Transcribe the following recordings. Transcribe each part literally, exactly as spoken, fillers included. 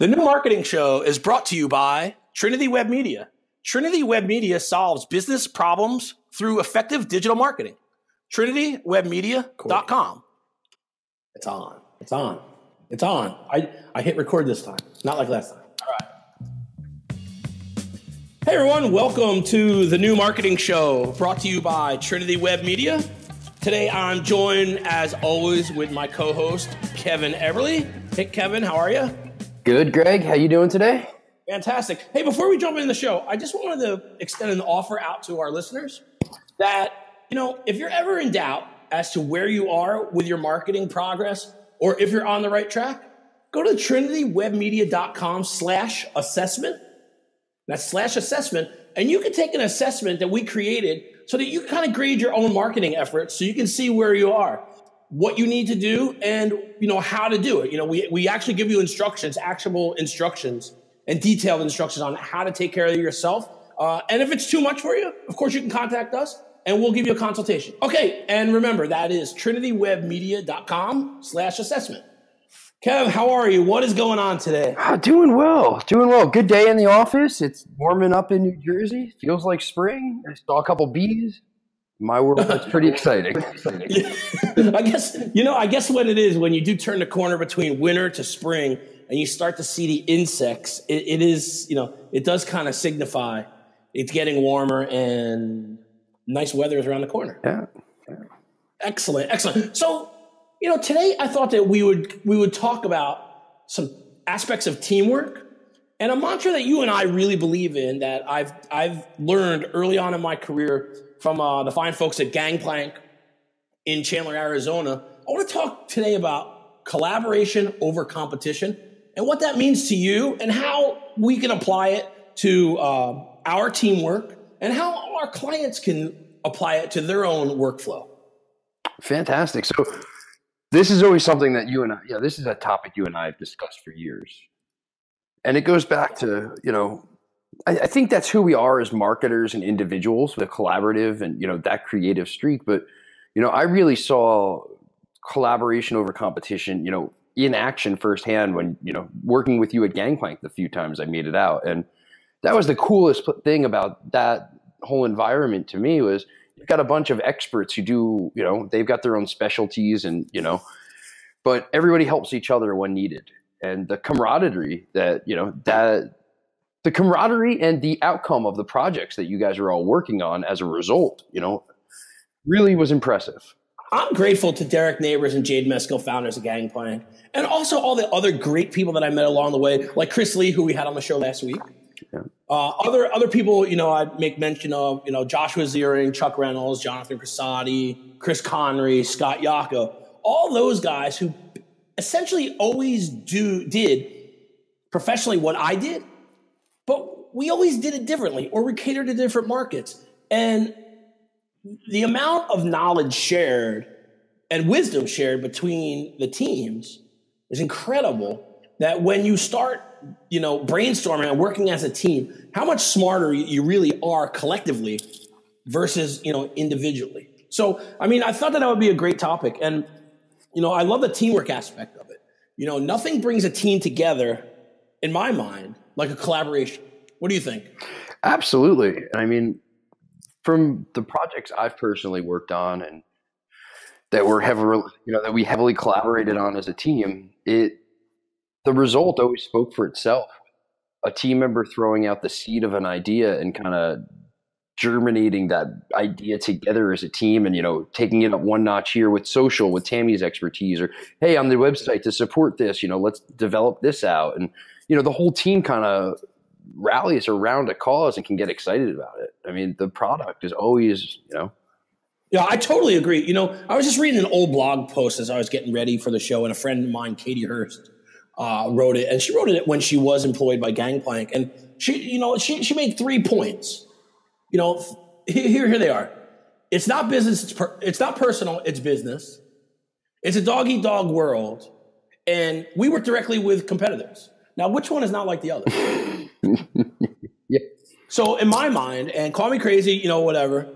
The New Marketing Show is brought to you by Trinity Web Media. Trinity Web Media solves business problems through effective digital marketing. trinity web media dot com. It's on. It's on. It's on. I, I hit record this time. Not like last time. All right. Hey, everyone. Welcome to the New Marketing Show brought to you by Trinity Web Media. Today, I'm joined, as always, with my co-host, Kevin Everly. Hey, Kevin. How are you? Good, Greg. How you doing today? Fantastic. Hey, before we jump into the show, I just wanted to extend an offer out to our listeners that, you know, if you're ever in doubt as to where you are with your marketing progress or if you're on the right track, go to trinity web media dot com slash assessment. That's slash assessment. And you can take an assessment that we created so that you can kind of grade your own marketing efforts so you can see where you are, what you need to do, and, you know, how to do it. You know, we, we actually give you instructions, actionable instructions, and detailed instructions on how to take care of yourself. Uh, and if it's too much for you, of course, you can contact us and we'll give you a consultation. Okay, and remember, that is trinity web media dot com slash assessment. Kev, how are you? What is going on today? Uh, doing well, doing well. Good day in the office. It's warming up in New Jersey. Feels like spring. I saw a couple bees. My world, that's pretty exciting. I guess, you know, I guess what it is, when you do turn the corner between winter to spring, and you start to see the insects, it, it is, you know, it does kind of signify it's getting warmer and nice weather is around the corner. Yeah. yeah. Excellent. Excellent. So, you know, today I thought that we would, we would talk about some aspects of teamwork and a mantra that you and I really believe in that I've, I've learned early on in my career from uh, the fine folks at Gangplank in Chandler, Arizona. I want to talk today about collaboration over competition, and what that means to you and how we can apply it to uh, our teamwork and how our clients can apply it to their own workflow. Fantastic. So this is always something that you and I, yeah, this is a topic you and I have discussed for years. And it goes back to, you know, I, I think that's who we are as marketers and individuals, the collaborative and, you know, that creative streak. But, you know, I really saw collaboration over competition, you know, in action firsthand when, you know, working with you at Gangplank the few times I made it out. And that was the coolest thing about that whole environment to me was you've got a bunch of experts who do, you know, they've got their own specialties and, you know, but everybody helps each other when needed. And the camaraderie that, you know, that the camaraderie and the outcome of the projects that you guys are all working on as a result, you know, really was impressive. I'm grateful to Derek Neighbors and Jade Meskill, founders of Gangplank, and also all the other great people that I met along the way, like Chris Lee, who we had on the show last week. Yeah. Uh, other other people, you know, I make mention of, you know, Joshua Ziering, Chuck Reynolds, Jonathan Crisati, Chris Connery, Scott Yacko, all those guys who essentially always do did professionally what I did, but we always did it differently or we catered to different markets. And the amount of knowledge shared and wisdom shared between the teams is incredible, that when you start, you know, brainstorming and working as a team, how much smarter you really are collectively versus, you know, individually. So, I mean, I thought that that would be a great topic. And, you know, I love the teamwork aspect of it. You know, nothing brings a team together, in my mind, like a collaboration. What do you think? Absolutely. And I mean, from the projects I've personally worked on and that were heavily, you know, that we heavily collaborated on as a team, it the result always spoke for itself. A team member throwing out the seed of an idea and kind of germinating that idea together as a team and, you know, taking it up one notch here with social, with Tammy's expertise, or, hey, on the website to support this, you know, let's develop this out. And, you know, the whole team kind of rallies around a cause and can get excited about it. I mean, the product is always, you know. Yeah, I totally agree. You know, I was just reading an old blog post as I was getting ready for the show, and a friend of mine, Katie Hurst, uh, wrote it. And she wrote it when she was employed by Gangplank. And she, you know, she, she made three points. You know, here, here they are. It's not business. It's, per, it's not personal. It's business. It's a dog eat dog world. And we work directly with competitors. Now, which one is not like the other? Yeah. So in my mind, and call me crazy, you know, whatever,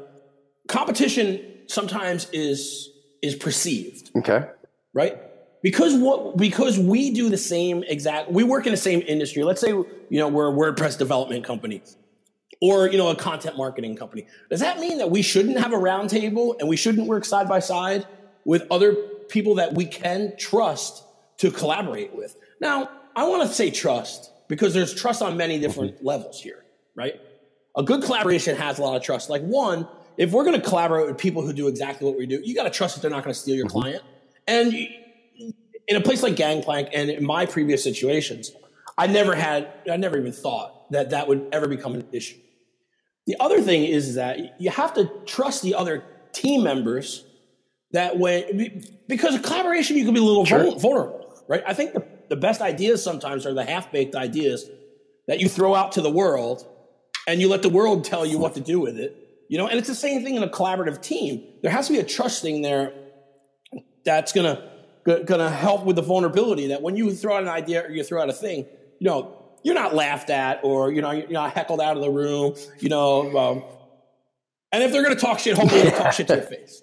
competition sometimes is, is perceived. Okay. Right. Because what because we do the same exact, we work in the same industry. Let's say, you know, we're a WordPress development company or, you know, a content marketing company. Does that mean that we shouldn't have a round table and we shouldn't work side by side with other people that we can trust to collaborate with? Now, I want to say trust because there's trust on many different levels here, right? A good collaboration has a lot of trust. Like, one, if we're going to collaborate with people who do exactly what we do, you got to trust that they're not going to steal your client. And you, in a place like Gangplank and in my previous situations, I never had, I never even thought that that would ever become an issue. The other thing is that you have to trust the other team members that when, because of collaboration, you can be a little sure. vulnerable, right? I think the, the best ideas sometimes are the half-baked ideas that you throw out to the world and you let the world tell you what to do with it, you know? And it's the same thing in a collaborative team. There has to be a trust thing there that's going to, going to help with the vulnerability that when you throw out an idea or you throw out a thing, you know, you're not laughed at or, you know, you're not heckled out of the room, you know. Um, and if they're going to talk shit, hopefully they talk shit to your face.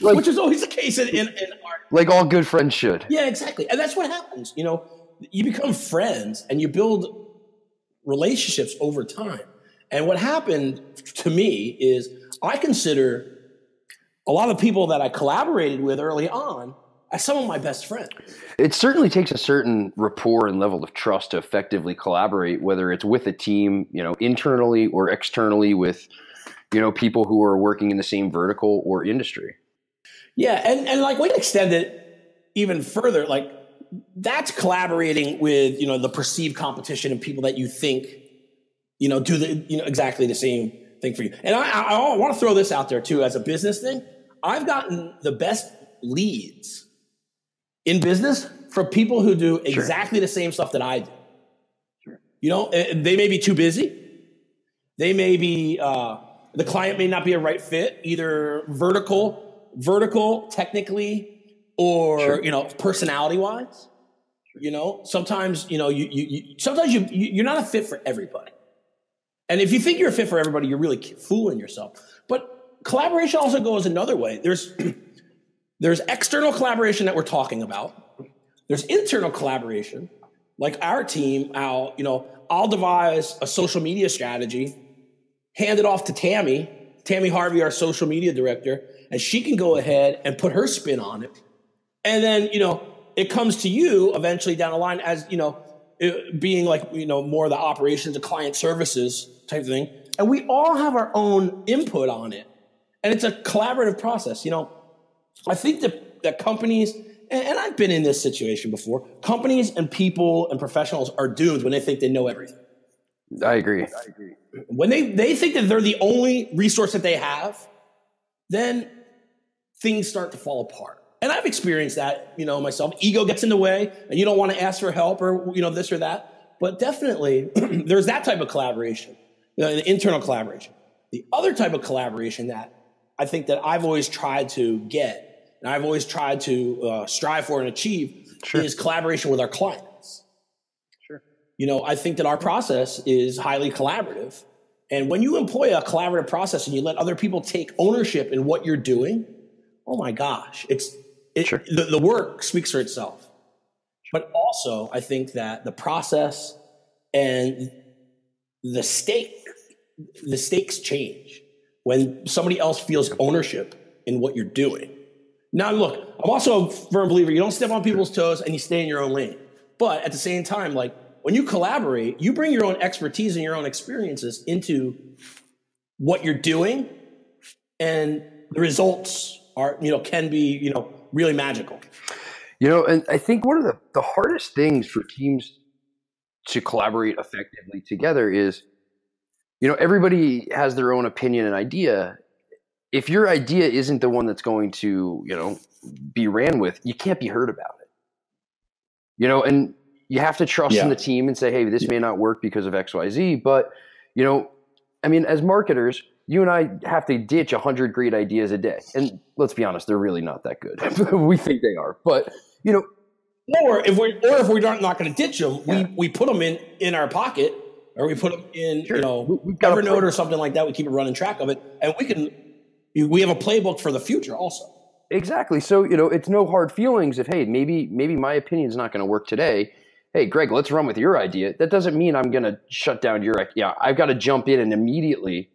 Like, which is always the case in, in, in art. Like all good friends should. Yeah, exactly. And that's what happens. You know, you become friends and you build relationships over time. And what happened to me is I consider a lot of people that I collaborated with early on as some of my best friends. It certainly takes a certain rapport and level of trust to effectively collaborate, whether it's with a team, you know, internally or externally with, you know, people who are working in the same vertical or industry. Yeah. And, and like we can extend it even further. Like that's collaborating with, you know, the perceived competition and people that you think, you know, do the, you know, exactly the same thing for you. And I, I, I want to throw this out there too as a business thing. I've gotten the best leads in business from people who do exactly sure. the same stuff that I do. Sure. You know, they may be too busy. They may be, uh, the client may not be a right fit, either vertical, vertical, technically, or, sure. you know, personality wise, sure. you know, sometimes, you know, you, you, you sometimes you, you, you're not a fit for everybody. And if you think you're a fit for everybody, you're really fooling yourself. But collaboration also goes another way. There's there's external collaboration that we're talking about. There's internal collaboration, like our team. I'll you know I'll devise a social media strategy, hand it off to Tammy, Tammy Harvey, our social media director, and she can go ahead and put her spin on it. And then you know it comes to you eventually down the line as you know it, being like you know more of the operations, the client services type thing. And we all have our own input on it. And it's a collaborative process. You know, I think that, that companies, and, and I've been in this situation before, companies and people and professionals are doomed when they think they know everything. I agree. I agree. When they, they think that they're the only resource that they have, then things start to fall apart. And I've experienced that, you know, myself. Ego gets in the way and you don't want to ask for help or, you know, this or that. But definitely there's that type of collaboration, you know, the internal collaboration. The other type of collaboration that I think that I've always tried to get and I've always tried to uh, strive for and achieve sure. is collaboration with our clients. Sure. You know, I think that our process is highly collaborative. And when you employ a collaborative process and you let other people take ownership in what you're doing, oh my gosh, it's it, sure. the, the work speaks for itself. But also I think that the process and the stake, the stakes change when somebody else feels ownership in what you're doing. Now, look, I'm also a firm believer. You don't step on people's toes and you stay in your own lane. But at the same time, like when you collaborate, you bring your own expertise and your own experiences into what you're doing. And the results are, you know, can be, you know, really magical. You know, and I think one of the, the hardest things for teams to collaborate effectively together is, you know, everybody has their own opinion and idea. If your idea isn't the one that's going to, you know, be ran with, you can't be heard about it. You know, and you have to trust yeah. in the team and say, hey, this yeah. may not work because of X, Y, Z. But, you know, I mean, as marketers, you and I have to ditch one hundred great ideas a day. And let's be honest, they're really not that good. We think they are. But, you know. Or if we or if we aren't not going to ditch them, yeah. we, we put them in, in our pocket. Or we put them in, sure. you know, Evernote or something like that. We keep a running track of it. And we can, we have a playbook for the future also. Exactly. So, you know, it's no hard feelings if, hey, maybe maybe my opinion's not going to work today. Hey, Greg, let's run with your idea. That doesn't mean I'm going to shut down your – yeah, I've got to jump in and immediately,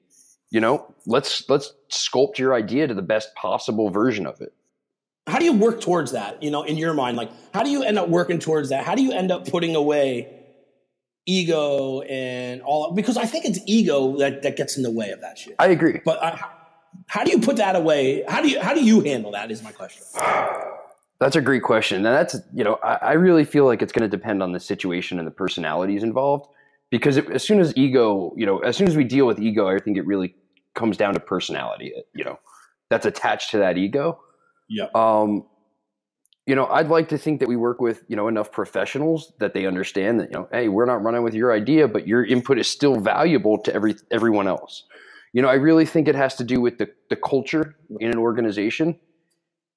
you know, let's let's sculpt your idea to the best possible version of it. How do you work towards that, you know, in your mind? Like, how do you end up working towards that? How do you end up putting away ego and all – because I think it's ego that, that gets in the way of that shit. I agree. But I, how do you put that away? How do you, how do you handle that is my question. That's a great question. And that's, you know, I, I really feel like it's going to depend on the situation and the personalities involved, because it, as soon as ego, you know, as soon as we deal with ego, I think it really comes down to personality, you know, that's attached to that ego. Yeah. Um, you know, I'd like to think that we work with, you know, enough professionals that they understand that, you know, hey, we're not running with your idea, but your input is still valuable to every, everyone else. You know, I really think it has to do with the, the culture in an organization.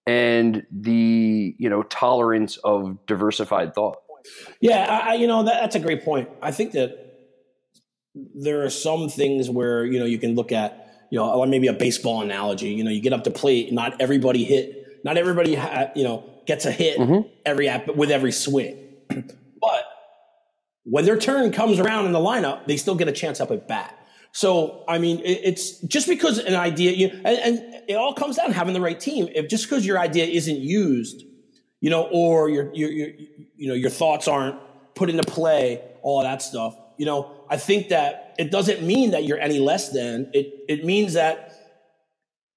And the, you know, tolerance of diversified thought. Yeah, I, you know, that, that's a great point. I think that there are some things where, you know, you can look at, you know, maybe a baseball analogy. You know, you get up to plate, not everybody hit, not everybody, ha you know, gets a hit mm-hmm. every app with every swing. But when their turn comes around in the lineup, they still get a chance up at bat. So, I mean, it's just because an idea, you, and, and it all comes down to having the right team. If just because your idea isn't used, you know, or your, your, your, you know, your thoughts aren't put into play, all of that stuff, you know, I think that it doesn't mean that you're any less than. It, it means that,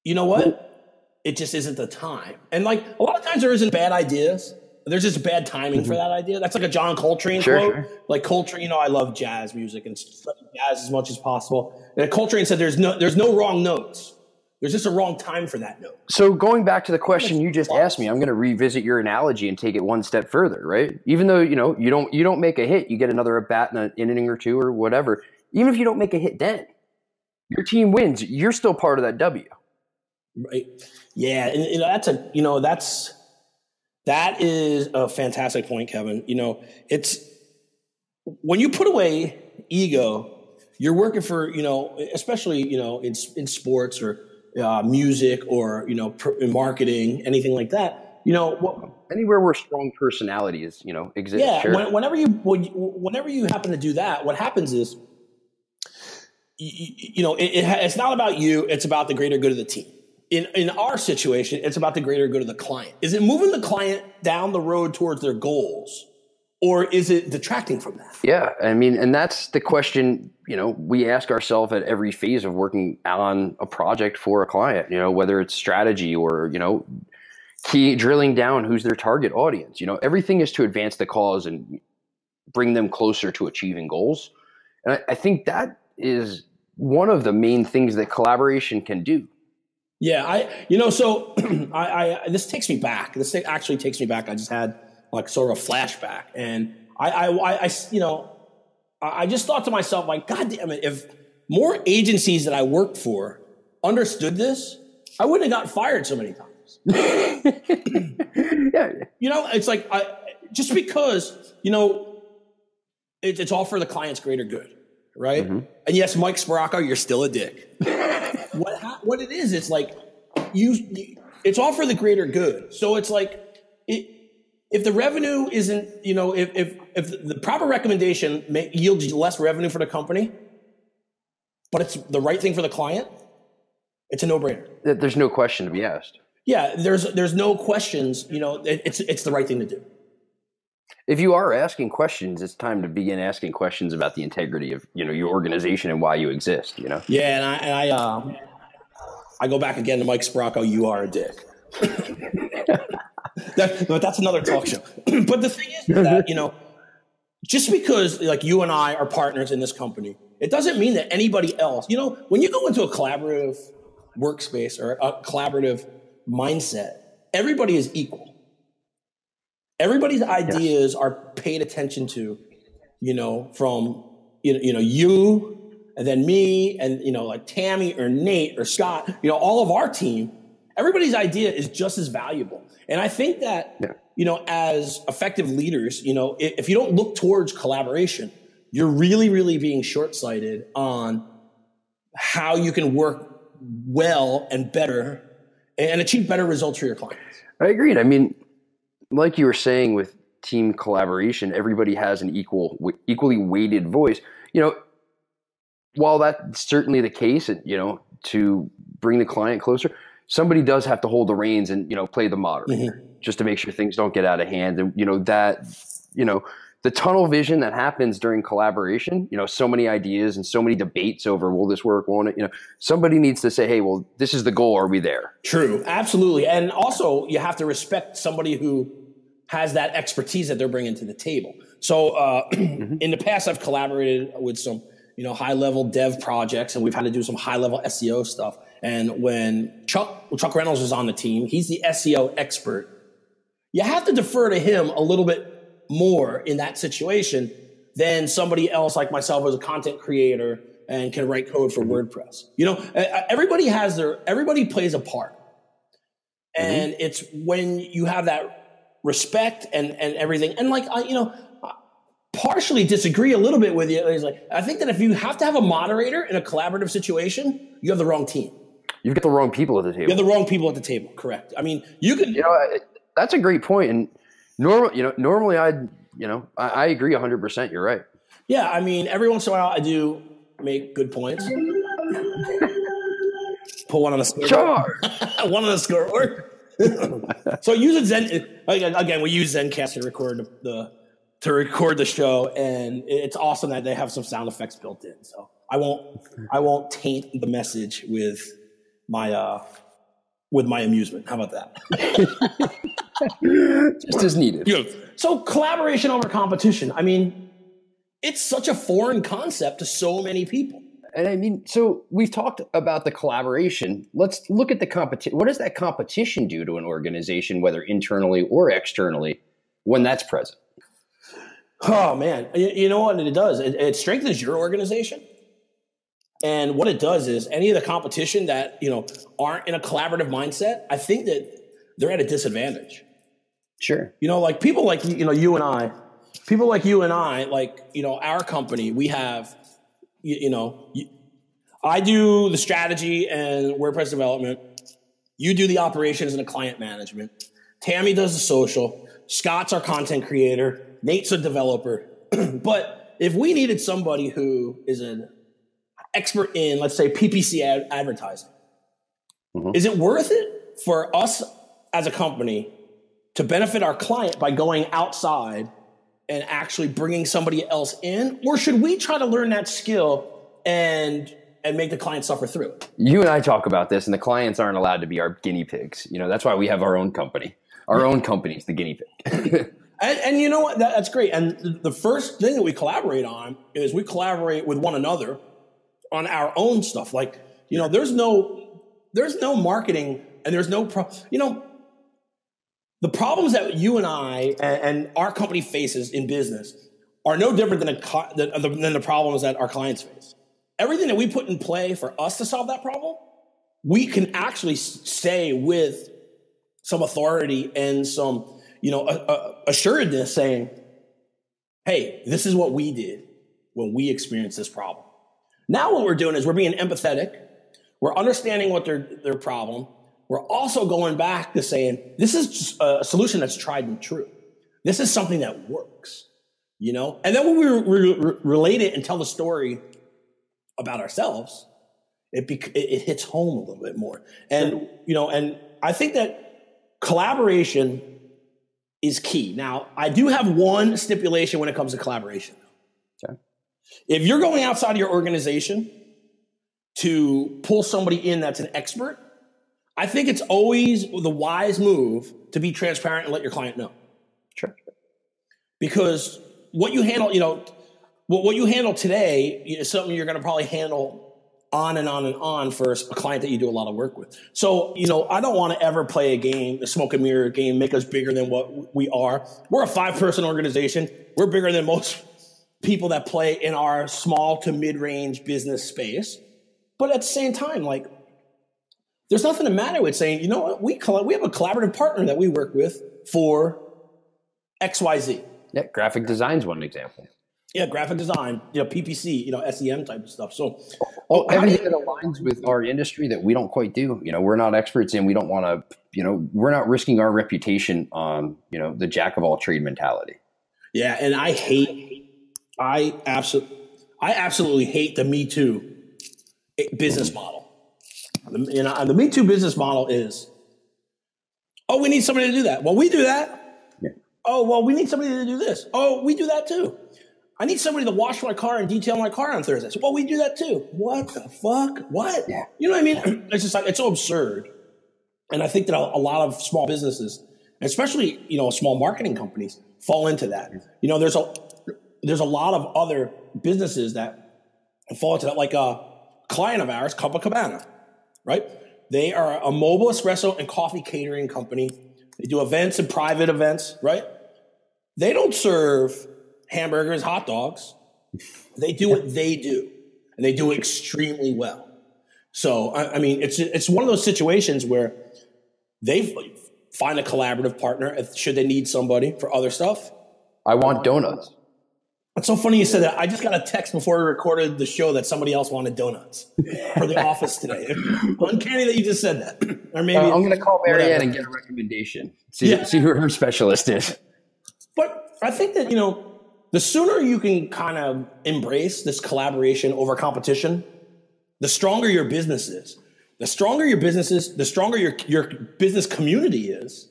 you know what? It just isn't the time. And like a lot of times there isn't bad ideas. There's just bad timing mm-hmm. for that idea. That's like a John Coltrane sure, quote. Sure. Like Coltrane, you know, I love jazz music and study jazz as much as possible. And Coltrane said there's no there's no wrong notes. There's just a wrong time for that note. So going back to the question you just asked me, I'm going to revisit your analogy and take it one step further, right? Even though, you know, you don't you don't make a hit, you get another at bat in an inning or two or whatever. Even if you don't make a hit then, your team wins, you're still part of that W. Right. Yeah, and, and that's a, you know, that's That is a fantastic point, Kevin. You know, it's when you put away ego, you're working for, you know, especially, you know, in, in sports or uh, music or, you know, in marketing, anything like that, you know, what, anywhere where strong personalities, you know, exist. Yeah. Sure. When, whenever you, when, whenever you happen to do that, what happens is, you, you know, it, it, it's not about you. It's about the greater good of the team. In, in our situation, it's about the greater good of the client. Is it moving the client down the road towards their goals, or is it detracting from that? Yeah, I mean, and that's the question, you know, we ask ourselves at every phase of working on a project for a client, you know, whether it's strategy or, you know, key drilling down who's their target audience. You know, everything is to advance the cause and bring them closer to achieving goals. And I, I think that is one of the main things that collaboration can do. Yeah, I, you know, so I, I, this takes me back. This thing actually takes me back. I just had like sort of a flashback, and I, I, I you know, I just thought to myself, like, God damn it, if more agencies that I worked for understood this, I wouldn't have got fired so many times. Yeah. You know, it's like, I, just because, you know, it, it's all for the client's greater good, right? Mm-hmm. And yes, Mike Sparaco, you're still a dick. What, what it is, it's like you, it's all for the greater good. So it's like it, if the revenue isn't, you know, if, if, if the proper recommendation may yield less revenue for the company, but it's the right thing for the client, it's a no-brainer. There's no question to be asked. Yeah, there's, there's no questions, you know, it, it's, it's the right thing to do. If you are asking questions, it's time to begin asking questions about the integrity of, you know, your organization and why you exist, you know? Yeah, and I, and I, um, I go back again to Mike Sparaco, you are a dick. that, but that's another talk show. But the thing is that, you know, just because like you and I are partners in this company, it doesn't mean that anybody else, you know, when you go into a collaborative workspace or a collaborative mindset, everybody is equal. Everybody's ideas yes. are paid attention to, you know, from, you know, you know, you and then me and, you know, like Tammy or Nate or Scott, you know, all of our team, everybody's idea is just as valuable. And I think that, yeah. you know, as effective leaders, you know, if, if you don't look towards collaboration, you're really, really being short-sighted on how you can work well and better and achieve better results for your clients. I agree. And I mean, like you were saying with team collaboration, everybody has an equal, equally weighted voice. You know, while that's certainly the case, you know, to bring the client closer, somebody does have to hold the reins and, you know, play the moderator mm-hmm. just to make sure things don't get out of hand. And, you know, that, you know, the tunnel vision that happens during collaboration, you know, so many ideas and so many debates over, will this work, won't it? You know, somebody needs to say, hey, well, this is the goal. Are we there? True. Absolutely. And also you have to respect somebody who has that expertise that they're bringing to the table. So uh, mm-hmm. in the past, I've collaborated with some, you know, high level dev projects, and we've had to do some high level S E O stuff. And when Chuck, Chuck Reynolds was on the team, he's the S E O expert. You have to defer to him a little bit more in that situation than somebody else like myself who's a content creator and can write code for mm-hmm. WordPress. You know, everybody has their, everybody plays a part. And mm-hmm. it's when you have that respect and, and everything. And like, I, you know, partially disagree a little bit with you. It's like, I think that if you have to have a moderator in a collaborative situation, you have the wrong team. You've got the wrong people at the table. You have the wrong people at the table. Correct. I mean, you could, you know, I, that's a great point. And, Normal, you know, normally I'd, you know, I, I agree one hundred percent. You're right. Yeah. I mean, every once in a while I do make good points. Put one on the scoreboard. Sure. One on the scoreboard. So use a Zen. Again, we use ZenCast to record the, the, to record the show. And it's awesome that they have some sound effects built in. So I won't, I won't taint the message with my, uh, with my amusement. How about that? Just as needed. Yeah. So collaboration over competition. I mean, it's such a foreign concept to so many people. And I mean, so we've talked about the collaboration. Let's look at the competition. What does that competition do to an organization, whether internally or externally, when that's present? Oh, man. You, you know what it does? It, it strengthens your organization. And what it does is any of the competition that, you know, aren't in a collaborative mindset, I think that they're at a disadvantage. Sure. You know, like people like, you know, you and I, people like you and I, like, you know, our company, we have, you, you know, you, I do the strategy and WordPress development. You do the operations and the client management. Tammy does the social. Scott's our content creator. Nate's a developer. But if we needed somebody who is an expert in, let's say, P P C ad advertising, mm-hmm. is it worth it for us as a company to benefit our client by going outside and actually bringing somebody else in? Or should we try to learn that skill and and make the client suffer through it? You and I talk about this, and the clients aren't allowed to be our guinea pigs. You know, that's why we have our own company. Our own company's the guinea pig. and, and you know what? That, that's great. And the first thing that we collaborate on is we collaborate with one another on our own stuff. Like, you know, there's no, there's no marketing and there's no, pro you know, the problems that you and I and our company faces in business are no different than, a, than the problems that our clients face. Everything that we put in play for us to solve that problem, we can actually say with some authority and some, you know, a, a assuredness saying, hey, this is what we did when we experienced this problem. Now what we're doing is we're being empathetic. We're understanding what their, their problem is. We're also going back to saying, this is a solution that's tried and true. This is something that works, you know? And then when we re re relate it and tell the story about ourselves, it, it hits home a little bit more. And, you know, and I think that collaboration is key. Now, I do have one stipulation when it comes to collaboration. Okay. If you're going outside of your organization to pull somebody in that's an expert, I think it's always the wise move to be transparent and let your client know. Sure. Because what you handle, you know, what, what you handle today is something you're going to probably handle on and on and on for a client that you do a lot of work with. So, you know, I don't want to ever play a game, a smoke and mirror game, make us bigger than what we are. We're a five-person organization. We're bigger than most people that play in our small to mid-range business space. But at the same time, like, there's nothing to matter with saying, you know what, we, we have a collaborative partner that we work with for X Y Z. Yeah, graphic design's one example. Yeah, graphic design, you know, P P C, you know, S E M type of stuff. So oh, everything that aligns with our industry that we don't quite do. You know, we're not experts in, we don't want to, you know, we're not risking our reputation on, you know, the jack of all trade mentality. Yeah. And I hate, I absolutely, I absolutely hate the Me Too business model. The, you know, the Me Too business model is, oh, we need somebody to do that. Well, we do that. Yeah. Oh, well, we need somebody to do this. Oh, we do that too. I need somebody to wash my car and detail my car on Thursdays. Well, we do that too. What the fuck? What? Yeah. You know what I mean? It's just like, it's so absurd. And I think that a, a lot of small businesses, especially, you know, small marketing companies, fall into that. You know, there's a, there's a lot of other businesses that fall into that, like a client of ours, Copacabana, right? They are a mobile espresso and coffee catering company. They do events and private events, right? They don't serve hamburgers, hot dogs. They do what they do, and they do extremely well. So, I, I mean, it's it's one of those situations where they find a collaborative partner if, should they need somebody for other stuff. I want donuts. It's so funny you said that. I just got a text before we recorded the show that somebody else wanted donuts for the office today. Uncanny that you just said that. Or maybe uh, I'm going to call Marianne and get a recommendation. See, yeah. see who her specialist is. But I think that, you know, the sooner you can kind of embrace this collaboration over competition, the stronger your business is. The stronger your business is, the stronger your, your business community is.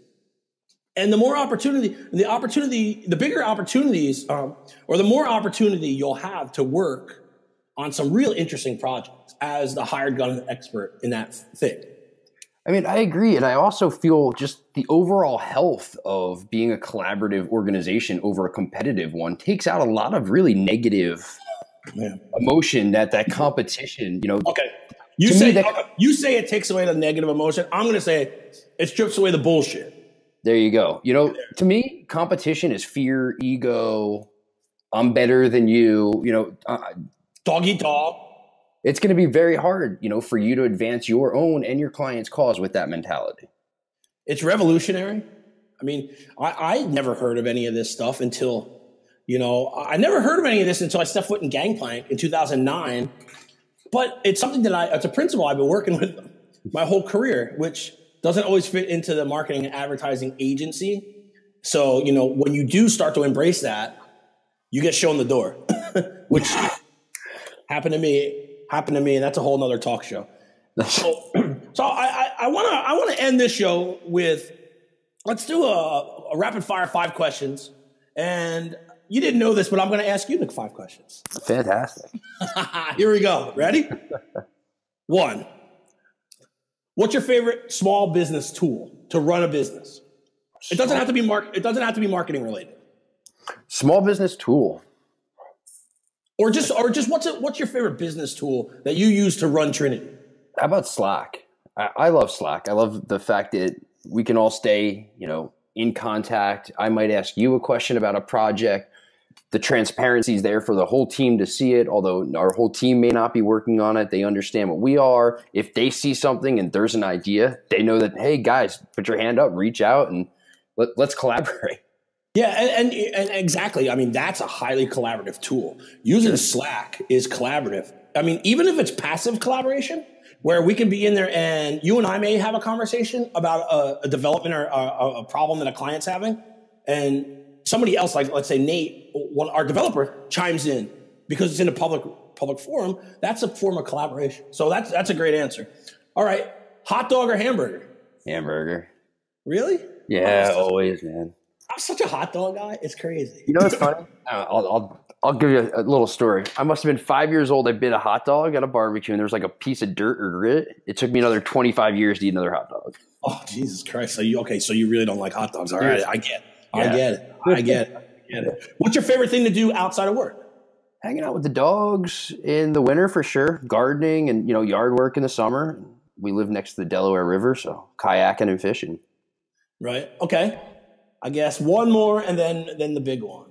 And the more opportunity, the opportunity, the bigger opportunities, um, or the more opportunity you'll have to work on some real interesting projects as the hired gun expert in that thing. I mean, I agree. And I also feel just the overall health of being a collaborative organization over a competitive one takes out a lot of really negative yeah. emotion that that competition, you know. Okay. You say, that, okay, you say it takes away the negative emotion. I'm going to say it strips away the bullshit. There you go. You know, to me, competition is fear, ego. I'm better than you, you know. Uh, dog eat dog. It's going to be very hard, you know, for you to advance your own and your client's cause with that mentality. It's revolutionary. I mean, I, I never heard of any of this stuff until, you know, I never heard of any of this until I stepped foot in Gangplank in two thousand nine. But it's something that I, it's a principle I've been working with my whole career, which doesn't always fit into the marketing and advertising agency. So, you know, when you do start to embrace that, you get shown the door, which happened to me. Happened to me, and that's a whole nother talk show. So, so I, I, I want to I want to end this show with, let's do a, a rapid fire five questions. And you didn't know this, but I'm going to ask you the five questions. Fantastic. Here we go. Ready? One. What's your favorite small business tool to run a business? It doesn't have to be mark. It doesn't have to be marketing related. Small business tool. Or just, or just what's it, what's your favorite business tool that you use to run Trinity? How about Slack? I, I love Slack. I love the fact that we can all stay, you know, in contact. I might ask you a question about a project. The transparency is there for the whole team to see it, although our whole team may not be working on it. They understand what we are. If they see something and there's an idea, they know that, hey, guys, put your hand up, reach out, and let, let's collaborate. Yeah, and, and, and exactly. I mean, that's a highly collaborative tool. Using Slack is collaborative. I mean, even if it's passive collaboration, where we can be in there and you and I may have a conversation about a, a development or a, a problem that a client's having, and somebody else, like let's say Nate, one, our developer, chimes in because it's in a public public forum. That's a form of collaboration. So that's that's a great answer. All right, hot dog or hamburger? Hamburger. Really? Yeah, oh, always, man. I'm such a hot dog guy. It's crazy. You know what's funny? Uh, I'll, I'll, I'll give you a, a little story. I must have been five years old. I bit a hot dog at a barbecue, and there was like a piece of dirt or grit. It took me another twenty-five years to eat another hot dog. Oh, Jesus Christ. So you, okay, so you really don't like hot dogs. All right. I get it. I yeah. get it. I get it. I get it. What's your favorite thing to do outside of work? Hanging out with the dogs in the winter for sure. Gardening and, you know, yard work in the summer. We live next to the Delaware River, so kayaking and fishing. Right. Okay. I guess one more, and then then the big one.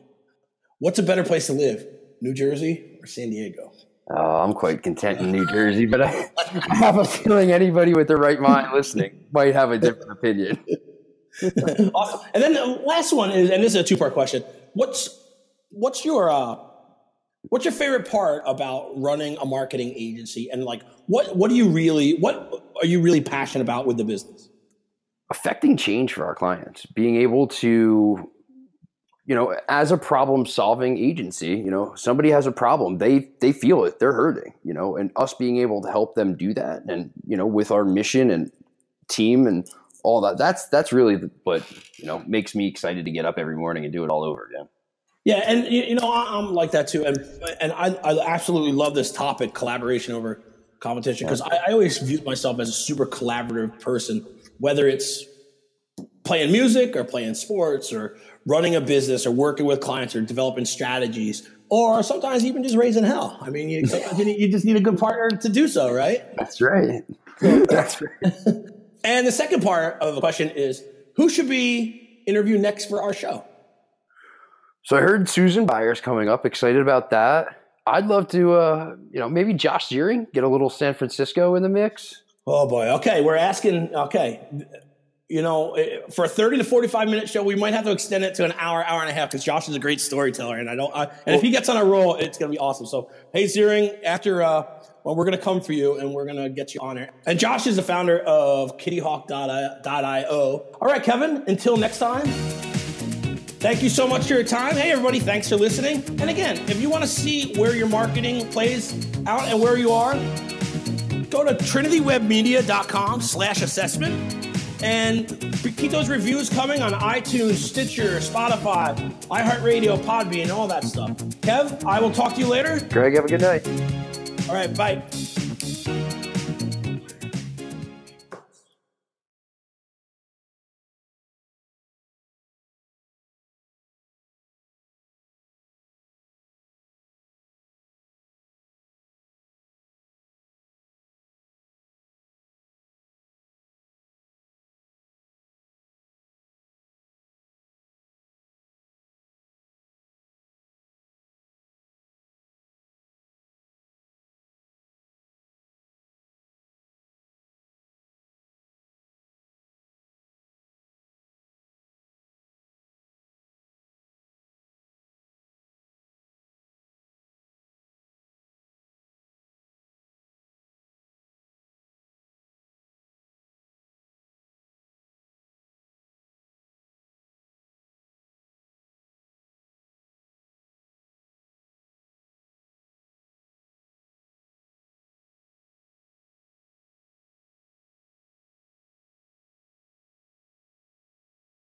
What's a better place to live, New Jersey or San Diego? Oh, I'm quite content in New Jersey, but I, I have a feeling anybody with the right mind listening might have a different opinion. Awesome. And then the last one is, and this is a two-part question. What's what's your uh, What's your favorite part about running a marketing agency, and like what what do you really what are you really passionate about with the business? Affecting change for our clients, being able to, you know, as a problem solving agency, you know, somebody has a problem, they they feel it, they're hurting, you know, and us being able to help them do that, and you know, with our mission and team and all that, that's that's really what, you know, makes me excited to get up every morning and do it all over again. Yeah, and you know, I'm like that too, and and I, I absolutely love this topic, collaboration over competition, because I, I always viewed myself as a super collaborative person, whether it's playing music or playing sports or running a business or working with clients or developing strategies or sometimes even just raising hell. I mean, you, you just need a good partner to do so, right? That's right. That's right. And the second part of the question is, who should we interview next for our show? So I heard Susan Byers coming up. Excited about that. I'd love to, uh, you know, maybe Josh Ziering, get a little San Francisco in the mix. Oh, boy. Okay. We're asking, okay. You know, for a thirty to forty-five minute show, we might have to extend it to an hour, hour and a half, because Josh is a great storyteller. And I don't, I, and well, if he gets on a roll, it's going to be awesome. So, hey, Ziering, after, uh, well, we're going to come for you and we're going to get you on air. And Josh is the founder of kitty hawk dot i o. All right, Kevin, until next time. Thank you so much for your time. Hey, everybody, thanks for listening. And again, if you want to see where your marketing plays out and where you are, go to trinity web media dot com slash assessment and keep those reviews coming on iTunes, Stitcher, Spotify, iHeartRadio, Podbean, all that stuff. Kev, I will talk to you later. Greg, have a good night. All right, bye.